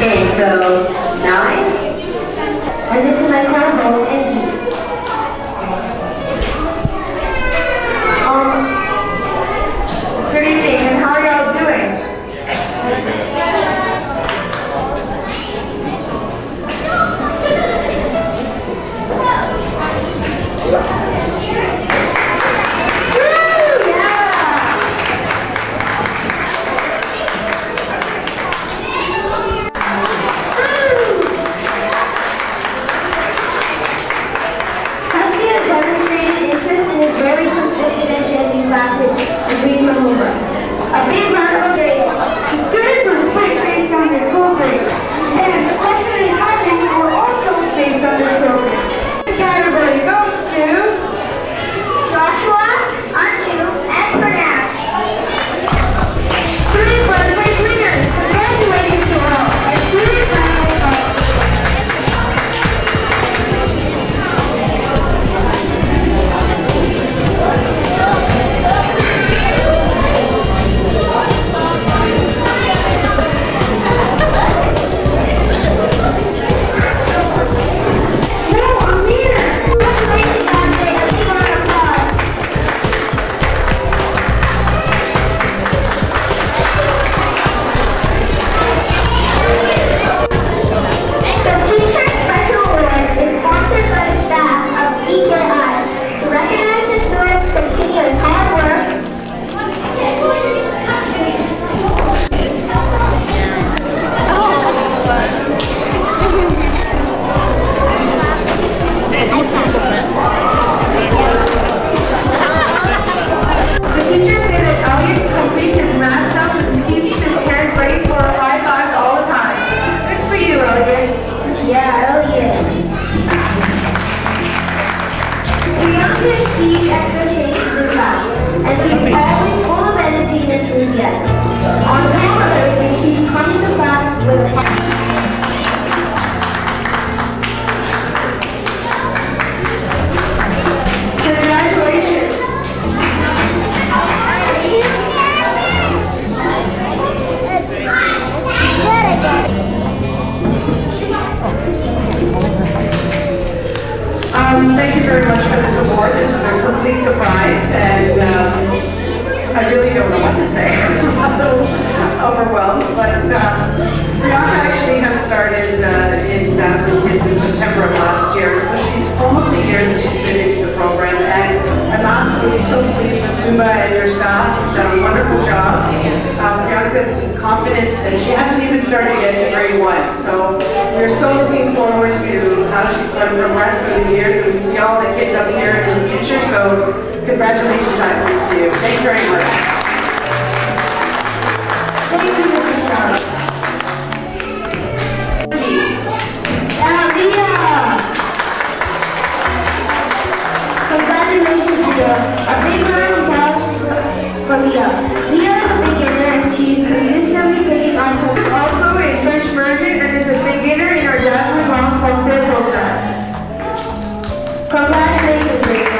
Okay, so now and this is my combo engine. Good evening, and how are y'all doing? Thank you very much for the support. This was a complete surprise, and I really don't know what to say. I'm a little overwhelmed, but Priyanka actually has started in Dazzling Kids in September of last year, so she's almost a year that she's been into the program, and I'm absolutely so pleased with Suma and your staff. You've done a wonderful job. Priyanka's confident, and she hasn't even started yet to grade one, so we're so looking forward to she's going to progress through the years, and we see all the kids up here in the future, so congratulations to you. Thanks very much. Thank you. Congratulations to you. A big round of applause for Leah. Leah is a beginner, and she's consistently picking on her also in French version, and is a beginner in our Dazzling Kids Inc. Congratulations, Rachel.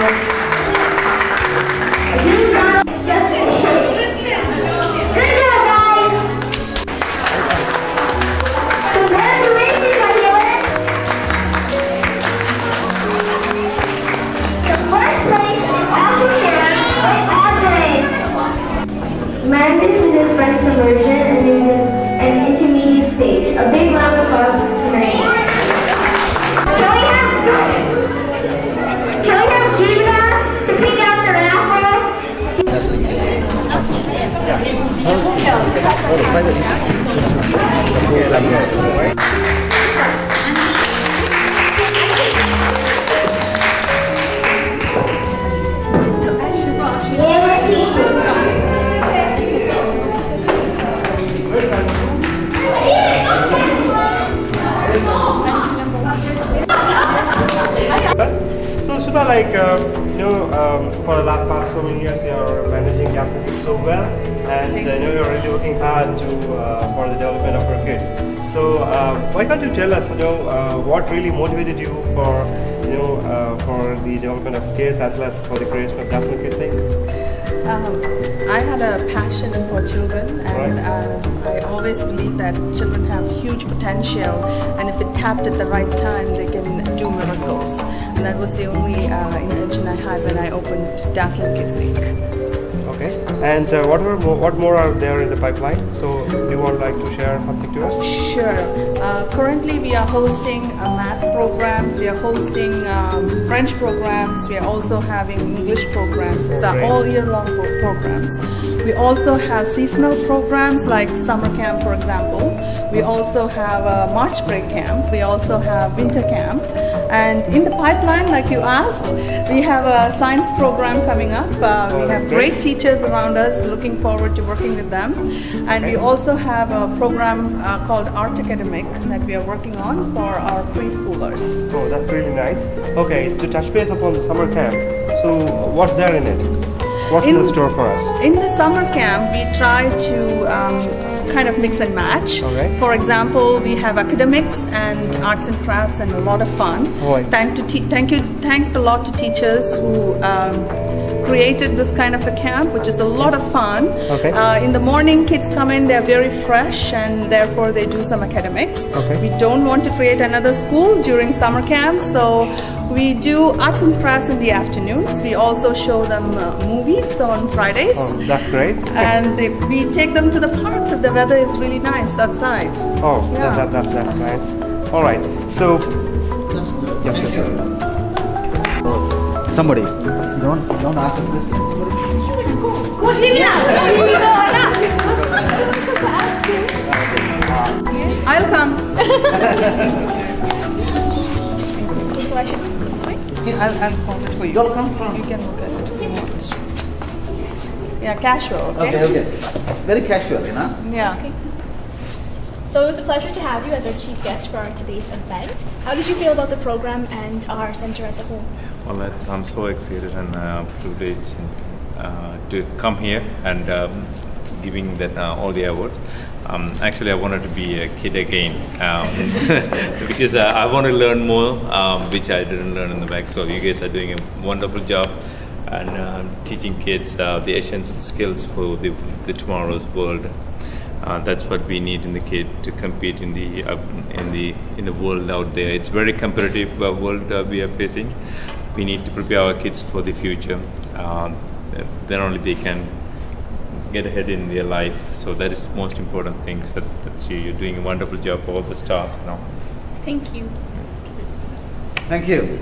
You got it. Just in here. Good job, guys. Congratulations, everyone. The first place is after here, but after Madness is a French immersion and is an intermediate stage. A big round of applause for Madness. For the past so many years, you're managing the activities so well, and I know you're really working hard for the development of your kids. So why can't you tell us, what really motivated you for the development of kids as well as for the creation of Dazzling Kids Inc? I had a passion for children, and world, and I always believe that children have huge potential, and if it tapped at the right time, they can do miracles. And that was the only intention I had when I opened Dazzling Kids Inc. Okay, and what more are there in the pipeline? So do you would like to share something to us? Sure. Currently we are hosting math programs, we are hosting French programs, we are also having English programs. These are all year-long programs. We also have seasonal programs like summer camp, for example. We also have a March break camp, we also have winter camp. And in the pipeline, like you asked, we have a science program coming up. We have great teachers around us, looking forward to working with them. And we also have a program called Art Academic that we are working on for our preschoolers. Oh, that's really nice. Okay, to touch base upon the summer camp, so what's there in it? What's in the store for us? In the summer camp, we try to kind of mix and match. For example, we have academics and arts and crafts, and a lot of fun. Thanks a lot to teachers who created this kind of a camp, which is a lot of fun. In the morning, kids come in, they're very fresh, and therefore they do some academics. We don't want to create another school during summer camp, so we do arts and crafts in the afternoons. We also show them movies on Fridays. Oh, that's great. And we take them to the parks if the weather is really nice outside. Oh, yeah. that's nice. All right, so... Yes, sure. Somebody. Don't ask them questions. Go, leave it out. I'll come. So I should... I'll fold it for you. You'll come from? You can look at it. Yeah, casual, okay? Okay. Very casual, you know? Yeah. Okay. So it was a pleasure to have you as our chief guest for today's event. How did you feel about the program and our center as a whole? Well, I'm so excited and privileged to come here and giving that all the awards. Actually, I wanted to be a kid again because I want to learn more, which I didn't learn in the back. So you guys are doing a wonderful job and teaching kids the essential skills for the tomorrow's world. That's what we need in the kid to compete in the world out there. It's very competitive world we are facing. We need to prepare our kids for the future. Then only they can get ahead in their life, so that is most important thing. So that you're doing a wonderful job for all the staff now. Thank you. Thank you.